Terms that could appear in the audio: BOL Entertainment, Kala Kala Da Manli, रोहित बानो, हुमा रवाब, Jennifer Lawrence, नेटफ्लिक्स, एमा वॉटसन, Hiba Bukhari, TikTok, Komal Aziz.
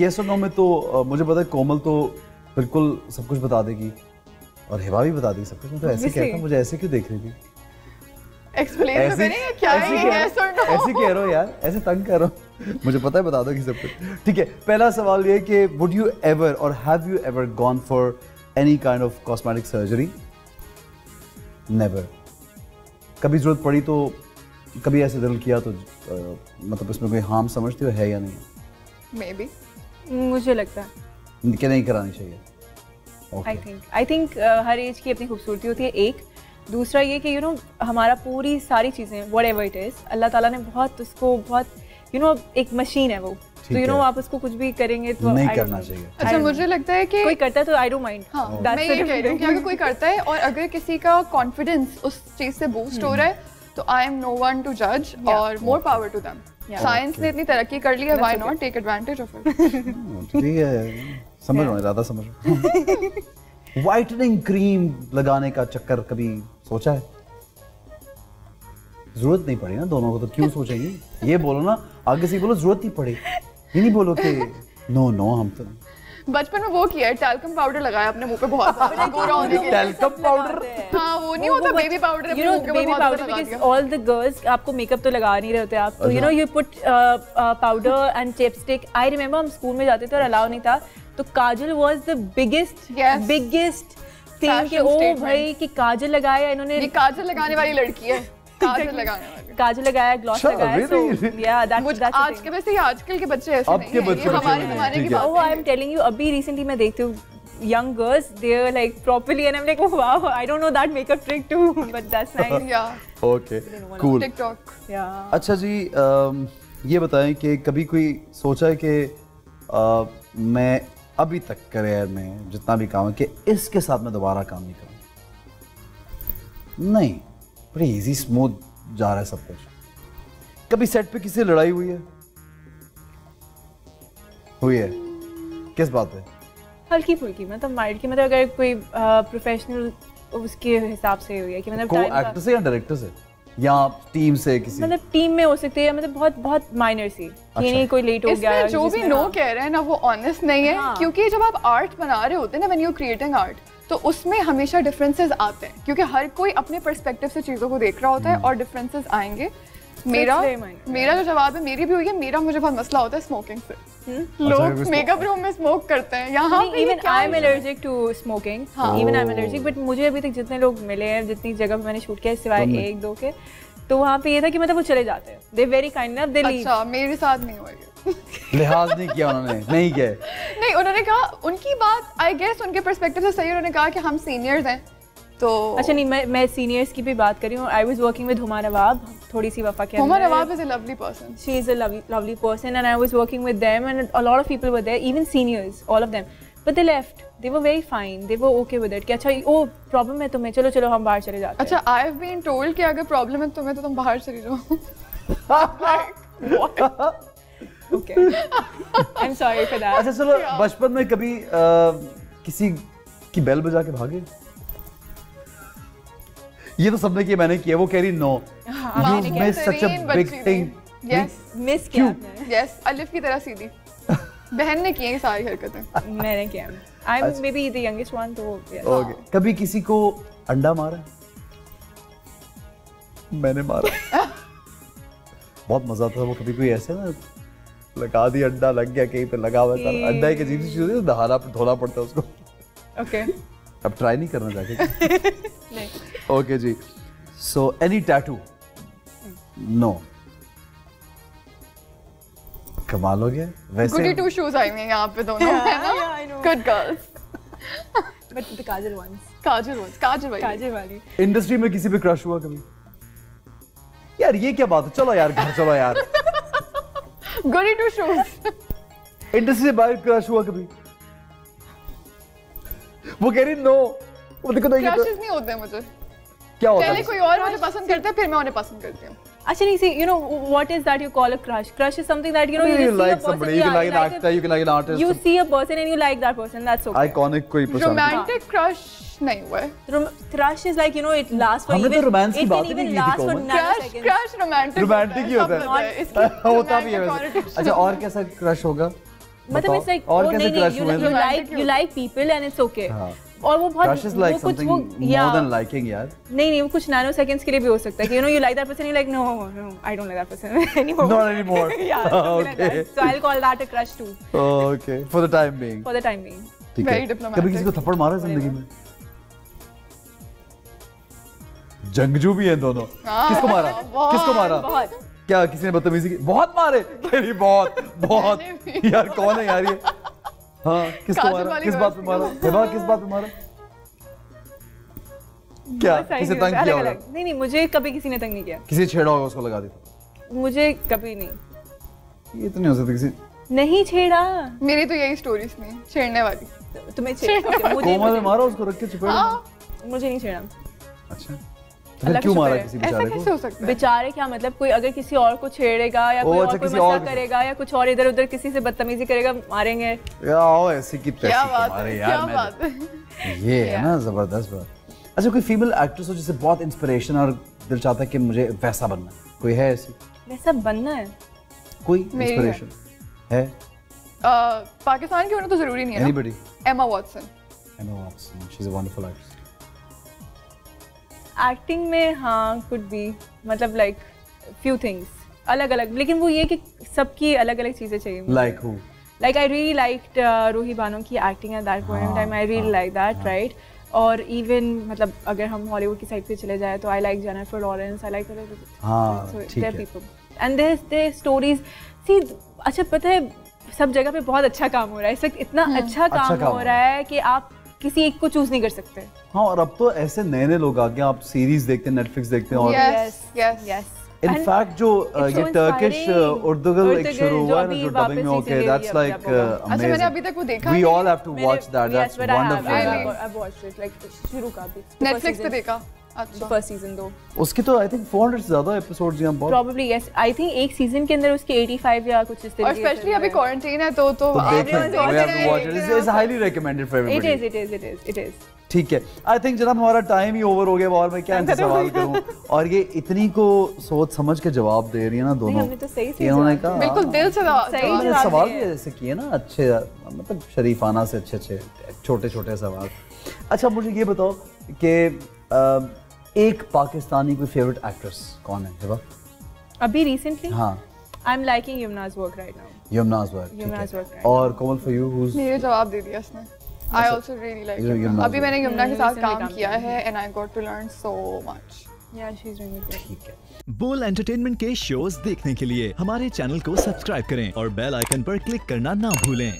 Yes और no में तो मुझे पता है कोमल तो बिल्कुल सब कुछ बता देगी और हिबा भी बता देगी सब कुछ। तो ऐसे कहता मुझे ऐसे क्यों देख रही थी? एक्सप्लेन तो करेंगे क्या है यस और नो? ऐसे कह रहे हो यार, ऐसे तंग कर रहे हो, मुझे पता है बता दोगी सब कुछ। ठीक है, पहला सवाल ये कि वुड यू एवर और have you ever gone for any kind of cosmetic surgery? Never. कभी जरूरत पड़ी तो, कभी ऐसे दिल किया तो मतलब इसमें कोई हार्म समझती हो है या नहीं? मे बी, मुझे लगता है कि नहीं करानी चाहिए। आई थिंक हर एज की अपनी खूबसूरती होती है। एक दूसरा ये कि you know, हमारा पूरी सारी चीज़ें व्हाटएवर इट इज़, अल्लाह ताला ने बहुत उसको बहुत एक मशीन है वो, तो you know, आप उसको कुछ भी करेंगे तो नहीं करना चाहिए। अच्छा, मुझे लगता है कि कोई करता है तो आई डोंट माइंड। हाँ, मैं ये कह रही हूँ कि अगर कोई करता है और अगर किसी का कॉन्फिडेंस उस चीज़ से बूस्ट हो रहा है तो I am no one to जज और more power to them. Science ने इतनी तरक्की कर ली है, why not take advantage of it. ठीक है, समझ रहा हूँ, ज़्यादा समझ रहा हूँ। व्हाइटनिंग क्रीम लगाने का चक्कर कभी सोचा है? जरूरत नहीं पड़ी ना दोनों को, तो क्यों सोचेंगे? ये बोलो ना, आगे से बोलो जरूरत नहीं पड़ी, ये नहीं बोलो कि नो हम तो। बचपन में वो किया है, टैल्कम पाउडर लगाया अपने मुंह पे बहुत सारा, गोरा होने के लिए टैल्कम पाउडर। हां, वो नहीं होता बेबी पाउडर अपने मुंह पे बहुत सारा लगा दिया। ऑल द गर्ल्स आपको मेकअप तो लगा नहीं रहे होते आप, तो you put powder and lipstick. I remember हम स्कूल में जाते थे और अलाउ नहीं था, तो kajal was the biggest thing कि ओ भाई कि काजल लगाया इन्होंने, ये काजल लगाने वाली लड़की है। काजल लगाया, ग्लॉस लगाया, तो या दैट आजकल के बच्चे ऐसे नहीं है, ये हमारे जमाने की बात है। आई एम टेलिंग यू, अभी रिसेंटली मैं देखती हूँ young girls, they're like properly and I'm like, oh wow, I don't know that makeup trick too, but that's nice. Yeah, okay, cool, TikTok, yeah. अच्छा जी, ये बताएं कि कभी कोई सोचा है कि मैं अभी तक करियर में जितना भी काम है कि इसके साथ मैं दोबारा काम नहीं करूँ? नहीं, बड़ी इजी स्मूथ जा रहा है सब कुछ। कभी सेट पे किसी से लड़ाई हुई है? हुई है। किस बात पे? हल्की फुल्की, मतलब माइल्ड की, मतलब अगर कोई प्रोफेशनल उसके हिसाब से हुई है कि मतलब एक्टर से या डायरेक्टर से या टीम से किसी, मतलब टीम में हो सकती है, मतलब बहुत बहुत माइनर सी। ये नहीं कोई लेट हो गया, जो भी नो कह रहे हैं ना वो ऑनेस्ट नहीं है। हाँ। क्योंकि जब आप आर्ट बना रहे होते हैं ना, when you are creating art, तो उसमें हमेशा डिफरेंसेस आते हैं क्योंकि हर कोई अपने पर्सपेक्टिव से चीज़ों को देख रहा होता है और डिफरेंसेस आएंगे। मेरा जो जवाब है, मेरी भी हुई है, मेरा मुझे बहुत मसला होता है स्मोकिंग से। लोग मेकअप रूम में स्मोक करते हैं, यहाँ even I am allergic to smoking. हाँ, even I am allergic, but मुझे अभी तक जितने लोग मिले हैं, जितनी जगह मैंने शूट किया है, सिवाय एक दो के, तो वहाँ पे ये था कि मतलब वो चले जाते हैं, they very kind of they leave. अच्छा, मेरे साथ नहीं हुआ ये। लिहाज नहीं किया उन्होंने, नहीं गए। नहीं, उन्होंने कहा, उनकी बात आई गेस उनके पर्सपेक्टिव से सही, उन्होंने कहा कि हम सीनियर्स हैं तो। अच्छा नहीं, मैं सीनियर्स की भी बात कर रही हूँ। I was working with हुमा रवाब, थोड़ी सी वफा के अंदर। हुमा रवाब is a lovely person, she is a lovely person and I was working with them and a lot of people were there, even seniors, all of them, but they left, they were very fine, they were okay with it कि अच्छा ओ problem है तुम्हें, चलो चलो हम बाहर चले जाते हैं। अच्छा, आई हैव बीन टोल्ड कि अगर प्रॉब्लम है तुम्हें तो तुम बाहर चले जाओ। Okay. I'm sorry for that. अच्छा चलो, बचपन में कभी किसी की बेल बजा के भागे? ये तो सबने किया, मैंने किया। वो कह रही no, you miss such a big thing. Yes, miss किया आपने? Yes, अलिफ की तरह सीधी। बहन ने किए सारी हरकतें। मैंने किया। I'm maybe the youngest one, तो yes. Okay. कभी किसी को अंडा मारा? मैंने मारा। बहुत मजा आता था वो। कभी कोई ऐसे ना लगा दी, अंडा लग गया कहीं पे, लगा हुआ सारा अंडा, एक अजीब सी चीज होती है, दहाड़ा धोना पड़ता है उसको। ओके, अब ट्राई नहीं करना चाहते। नहीं। ओके जी, सो एनी टैटू? नो। कमाल हो गया वैसे। गुडी टू शूज आई हैं यहां पे दोनों, है ना? Good girls, but the kajal ones. काजल वाली। इंडस्ट्री में किसी पे क्रश हुआ कभी? यार ये क्या बात है, चलो यार घर चलो यार। Goody two shoes. इंडस्ट्री से बाहर क्रश हुआ कभी? वो कह रही नो। वो देखो तो क्रशेस नहीं होते हैं मुझे। क्या होता है? पहले कोई और मुझे पसंद करता है, फिर मैं उन्हें पसंद करती हूँ। अच्छा नहीं, see, you know what is that you call a crush? Crush is something that you like somebody, you like an actor, you like an artist. You see a person and you like that person. That's okay. Iconic कोई पसंद। Romantic crush नहीं हुआ है। Crush is like it lasts for even. हमने तो romance की बात नहीं की थी कोमल। Crush romantic ही होता है। होता भी है वैसे। अच्छा और कैसा crush होगा? मतलब इट्स लाइक और कैसे क्रश हुए, you like people and it's okay. और वो बहुत वो कुछ वो या मोर देन लाइकिंग यार, नहीं नहीं वो कुछ नैनो सेकंड्स के लिए भी हो सकता है कि you know you like that person, you like no no I don't like that person anymore, not anymore, okay so I will call that a crush too, okay for the time being, for the time being. Very diplomatic. कभी किसी को थप्पड़ मारा जिंदगी में? जंगजू भी हैं दोनों। किसको मारा, किसको मारा? बहुत। क्या किसी ने बदतमीजी की? बहुत मारे तेरी, बहुत बहुत यार कौन है यार ये? हाँ किसको मारा, किस बात पे मारा? हेबा किस बात पे मारा? क्या किसे तंग किया होगा? नहीं नहीं मुझे कभी किसी ने तंग नहीं किया। किसी छेड़ा होगा उसको लगा देता? मुझे कभी नहीं, ये तो नहीं हो सकता, किसी नहीं छेड़ा। मेरी तो यही स्टोरी सुनी छेड़ने वाली। तुम्हें कोमल ने मारा उसको रख के छुपाया? मुझे नहीं छेड़ा। अच्छा क्यों मारा किसी बेचारे को? ऐसा कैसे हो सकता है? बेचारे क्या मतलब, कोई अगर किसी और को छेड़ेगा या कोई और को मस्का करेगा या कुछ और इधर उधर किसी से बदतमीजी करेगा, मारेंगे। यार ऐसी की तैसी मारे यार, मैं ये है ना जबरदस्त बात। अच्छा कोई फीमेल एक्ट्रेस हो जिससे बहुत इंस्पिरेशन और दिल चाहता है कि मुझे वैसा बनना है, कोई है ऐसी? वैसा बनना है, कोई इंस्पिरेशन है? पाकिस्तान की होना तो जरूरी नहीं है। Anybody? एमा वॉटसन। एमा वॉटसन, she is a wonderful actress. Acting में हाँ कुड बी, मतलब लाइक फ्यू थिंग्स अलग अलग, लेकिन वो ये कि सबकी अलग अलग चीज़ें चाहिए। Like who? Like I really liked रोहित बानो की acting at that point time, I really like that right. और इवन मतलब अगर हम हॉलीवुड की साइड पे चले जाए तो I like Jennifer Lawrence, I like their people and their stories. See अच्छा पता है सब जगह पे बहुत अच्छा काम हो रहा है इस वक्त, इतना अच्छा काम हो रहा है कि आप किसी एक को चूज नहीं कर सकते। हाँ और अब तो ऐसे नए नए लोग आ गए, आप सीरीज देखते हैं, नेटफ्लिक्स देखते हैं। और यस यस यस इनफैक्ट जो ये टर्किश उर्दूगल एक शुरू हुआ है जो डबिंग में, ओके दैट्स लाइक अमेजिंग। मैंने अभी तक वो देखा नहीं, we all have to watch that, that's wonderful. I watched it like शुरू का भी नेटफ्लिक्स पे देखा। अच्छा फर्स्ट सीजन दो उसके तो आई थिंक 400 से ज्यादा एपिसोड्स हैं प्रोबब्ली। यस आई थिंक एक सीजन के अंदर उसके 85 या कुछ इस तरीके से। और स्पेशली अभी क्वारंटाइन है तो it's highly recommended for everybody. It is ठीक है। आई थिंक जनाब हमारा टाइम ही ओवर हो गया और मैं क्या इनसे सवाल करूं, और ये इतनी को सोच समझ के जवाब दे रही है ना दोनों। हमने तो सही से बिल्कुल दिल से सवाल जैसे किए ना, अच्छे मतलब शरीफाना से अच्छे छोटे-छोटे सवाल। अच्छा मुझे ये बताओ कि एक पाकिस्तानी कोई फेवरेट एक्ट्रेस कौन है हिबा अभी रिसेंटली? हाँ I am liking Yumna's work right now. Yumna's work. और कोमल फॉर यू हूज? मेरे जवाब दे दिया इसने। आई आल्सो रियली लाइक, अभी मैंने यमुना के साथ काम किया है and I got to learn so much. ठीक है। बोल एंटरटेनमेंट के शोज देखने के लिए हमारे चैनल को सब्सक्राइब करें और बेल आइकन पर क्लिक करना ना भूलें।